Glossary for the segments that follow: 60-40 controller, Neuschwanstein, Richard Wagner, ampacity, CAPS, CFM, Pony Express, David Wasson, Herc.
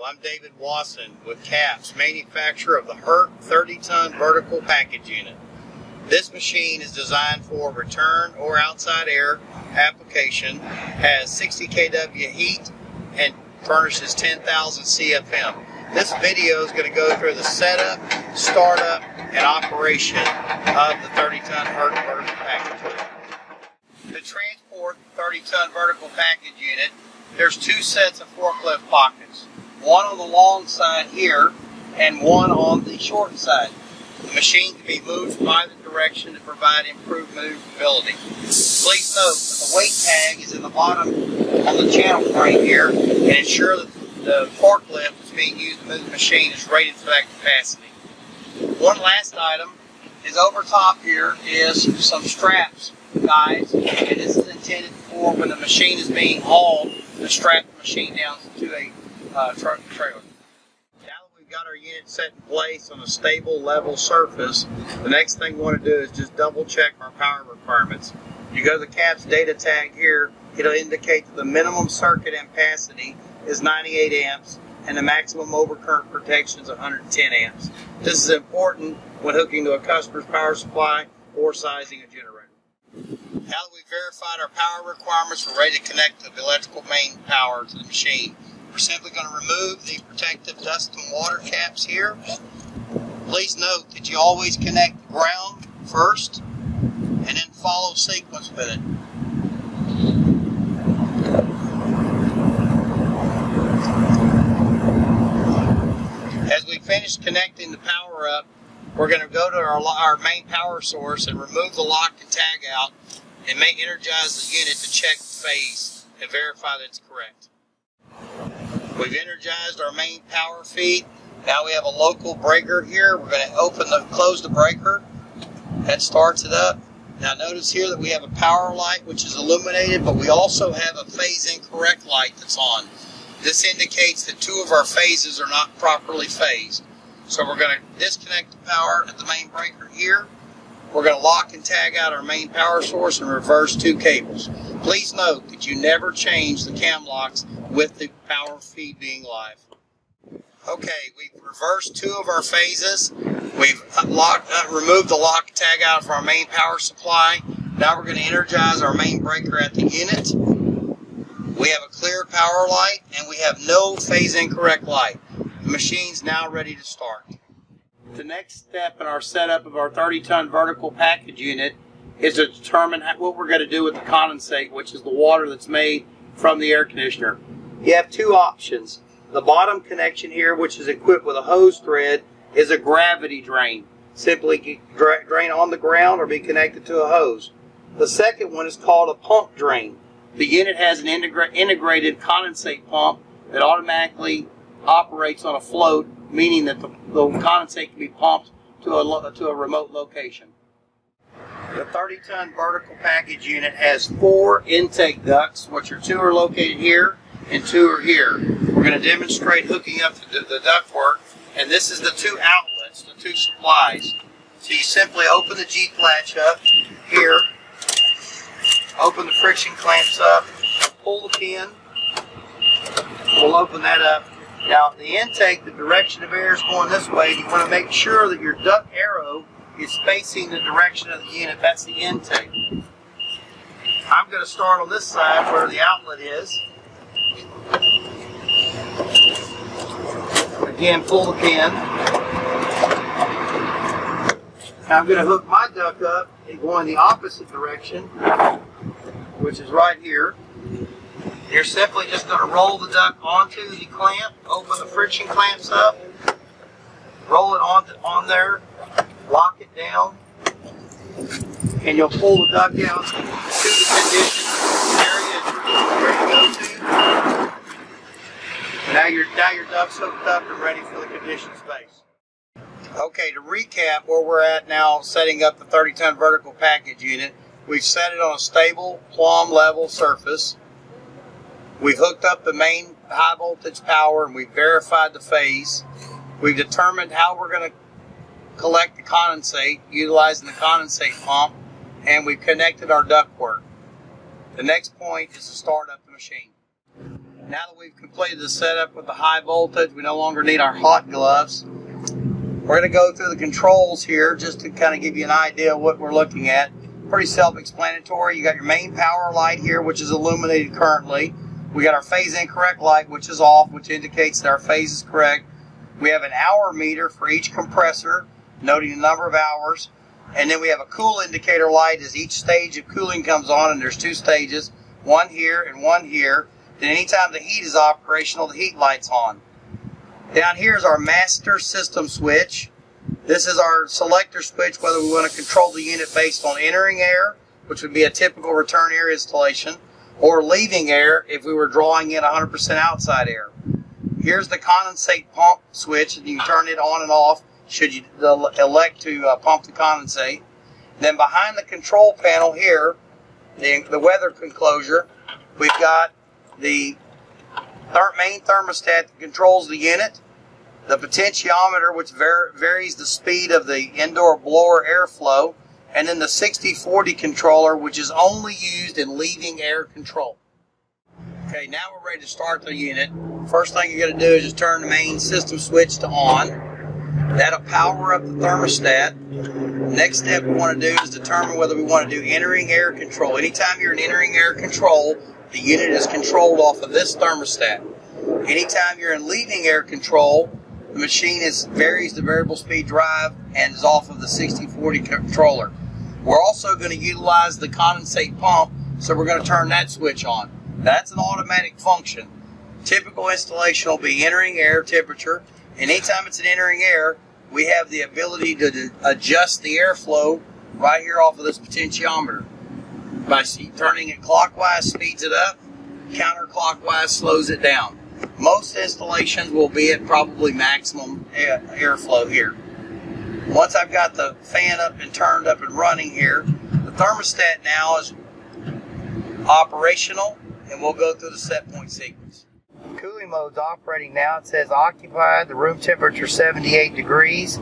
Hello, I'm David Wasson with CAPS, manufacturer of the Herc 30-ton vertical package unit. This machine is designed for return or outside air application, has 60 kW heat, and furnishes 10,000 CFM. This video is going to go through the setup, startup, and operation of the 30-ton Herc vertical package unit. To transport the 30-ton vertical package unit, there's two sets of forklift pockets, one on the long side here and one on the short side. The machine can be moved by the direction to provide improved maneuverability. Please note that the weight tag is in the bottom on the channel frame here and ensure that the forklift that's being used to move the machine is rated for that capacity. One last item is over top here is some straps, guys, and this is intended for when the machine is being hauled to strap the machine down to a truck and trailer. Now that we've got our unit set in place on a stable, level surface, the next thing we want to do is just double check our power requirements. You go to the CAPS data tag here, it'll indicate that the minimum circuit ampacity is 98 amps and the maximum overcurrent protection is 110 amps. This is important when hooking to a customer's power supply or sizing a generator. Now that we've verified our power requirements, we're ready to connect the electrical main power to the machine. We're simply going to remove the protective dust and water caps here. Please note that you always connect the ground first and then follow sequence with it. As we finish connecting the power up, we're going to go to our main power source and remove the lock and tag out and may energize the unit to check the phase and verify that it's correct. We've energized our main power feed. Now we have a local breaker here. We're going to close the breaker. That starts it up. Now notice here that we have a power light which is illuminated, but we also have a phase incorrect light that's on. This indicates that two of our phases are not properly phased. So we're going to disconnect the power at the main breaker here. We're going to lock and tag out our main power source and reverse two cables. Please note that you never change the cam locks with the power feed being live. Okay, we've reversed two of our phases. We've removed the lock and tag out for our main power supply. Now we're going to energize our main breaker at the unit. We have a clear power light and we have no phase incorrect light. The machine's now ready to start. The next step in our setup of our 30-ton vertical package unit is to determine what we're going to do with the condensate, which is the water that's made from the air conditioner. You have two options. The bottom connection here, which is equipped with a hose thread, is a gravity drain. Simply drain on the ground or be connected to a hose. The second one is called a pump drain. The unit has an integrated condensate pump that automatically operates on a float, meaning that the condensate can be pumped to a remote location. The 30-ton vertical package unit has four intake ducts, which are two are located here and two are here. We're going to demonstrate hooking up the ductwork, and this is the two outlets, the two supplies. So you simply open the Jeep latch up here, open the friction clamps up, pull the pin, we'll open that up. Now the intake, the direction of air is going this way. You want to make sure that your duct arrow is facing the direction of the unit. That's the intake. I'm going to start on this side where the outlet is. Again, pull the pin. Now I'm going to hook my duct up and go in the opposite direction, which is right here. You're simply just going to roll the duct onto the clamp, open the friction clamps up, roll it on there, lock it down, and you'll pull the duct down to the condition area where you go to. Now your duct's hooked up and ready for the condition space. Okay, to recap where we're at now setting up the 30-ton vertical package unit, we've set it on a stable, plumb level surface. We've hooked up the main high voltage power and we've verified the phase. We've determined how we're going to collect the condensate utilizing the condensate pump, and we've connected our ductwork. The next point is to start up the machine. Now that we've completed the setup with the high voltage, we no longer need our hot gloves. We're going to go through the controls here just to kind of give you an idea of what we're looking at. Pretty self-explanatory. You got your main power light here, which is illuminated currently. We got our phase incorrect light, which is off, which indicates that our phase is correct. We have an hour meter for each compressor, noting the number of hours. And then we have a cool indicator light as each stage of cooling comes on, and there's two stages, one here and one here. Then anytime the heat is operational, the heat light's on. Down here is our master system switch. This is our selector switch, whether we want to control the unit based on entering air, which would be a typical return air installation, or leaving air if we were drawing in 100% outside air. Here's the condensate pump switch, and you can turn it on and off should you elect to pump the condensate. Then behind the control panel here, the weather enclosure, we've got the main thermostat that controls the unit, the potentiometer, which varies the speed of the indoor blower airflow, and then the 60-40 controller, which is only used in leaving air control. Okay, now we're ready to start the unit. First thing you're going to do is just turn the main system switch to on. That'll power up the thermostat. Next step we want to do is determine whether we want to do entering air control. Anytime you're in entering air control, the unit is controlled off of this thermostat. Anytime you're in leaving air control, the machine varies the variable speed drive and is off of the 60-40 controller. We're also going to utilize the condensate pump, so we're going to turn that switch on. That's an automatic function. Typical installation will be entering air temperature. And anytime it's an entering air, we have the ability to adjust the airflow right here off of this potentiometer. By turning it clockwise speeds it up, counterclockwise slows it down. Most installations will be at probably maximum airflow here. Once I've got the fan up and turned up and running here, the thermostat now is operational, and we'll go through the set point sequence. Cooling mode's operating now. It says occupied, the room temperature 78 degrees.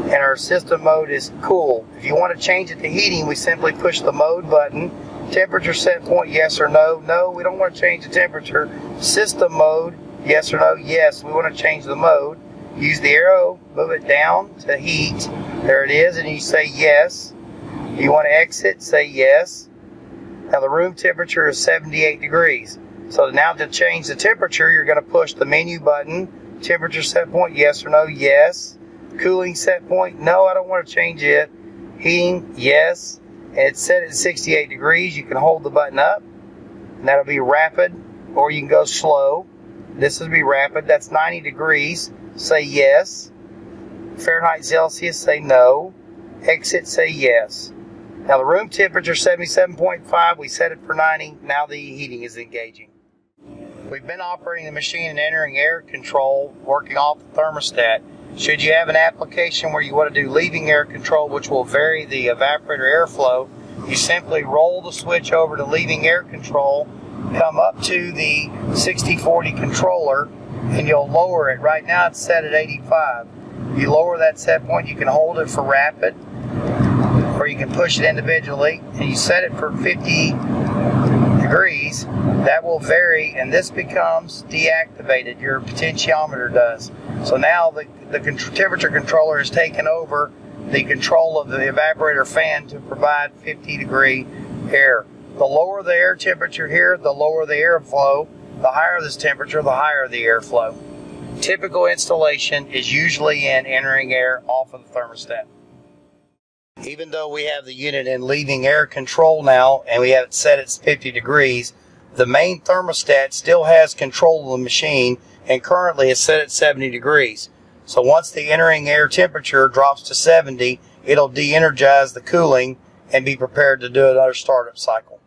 And our system mode is cool. If you want to change it to heating, we simply push the mode button. Temperature set point, yes or no. No, we don't want to change the temperature. System mode, yes or no. Yes, we want to change the mode. Use the arrow, move it down to heat. There it is, and you say yes. You want to exit, say yes. Now the room temperature is 78 degrees. So now to change the temperature, you're going to push the menu button. Temperature set point, yes or no. Yes. Cooling set point, no, I don't want to change it. Heating, yes. And it's set at 68 degrees. You can hold the button up, and that'll be rapid, or you can go slow. This will be rapid. That's 90 degrees. Say yes. Fahrenheit, Celsius, say no. Exit, say yes. Now the room temperature, 77.5. We set it for 90. Now the heating is engaging. We've been operating the machine and entering air control, working off the thermostat. Should you have an application where you want to do leaving air control, which will vary the evaporator airflow, you simply roll the switch over to leaving air control, come up to the 60-40 controller, and you'll lower it. Right now it's set at 85. You lower that set point, you can hold it for rapid, or you can push it individually, and you set it for 50 degrees. That will vary, and this becomes deactivated. Your potentiometer does. So now the temperature controller is taking over the control of the evaporator fan to provide 50 degree air. The lower the air temperature here, the lower the airflow. The higher this temperature, the higher the airflow. Typical installation is usually in entering air off of the thermostat. Even though we have the unit in leaving air control now, and we have it set at 50 degrees, the main thermostat still has control of the machine, and currently it's set at 70 degrees. So once the entering air temperature drops to 70, it'll de-energize the cooling and be prepared to do another startup cycle.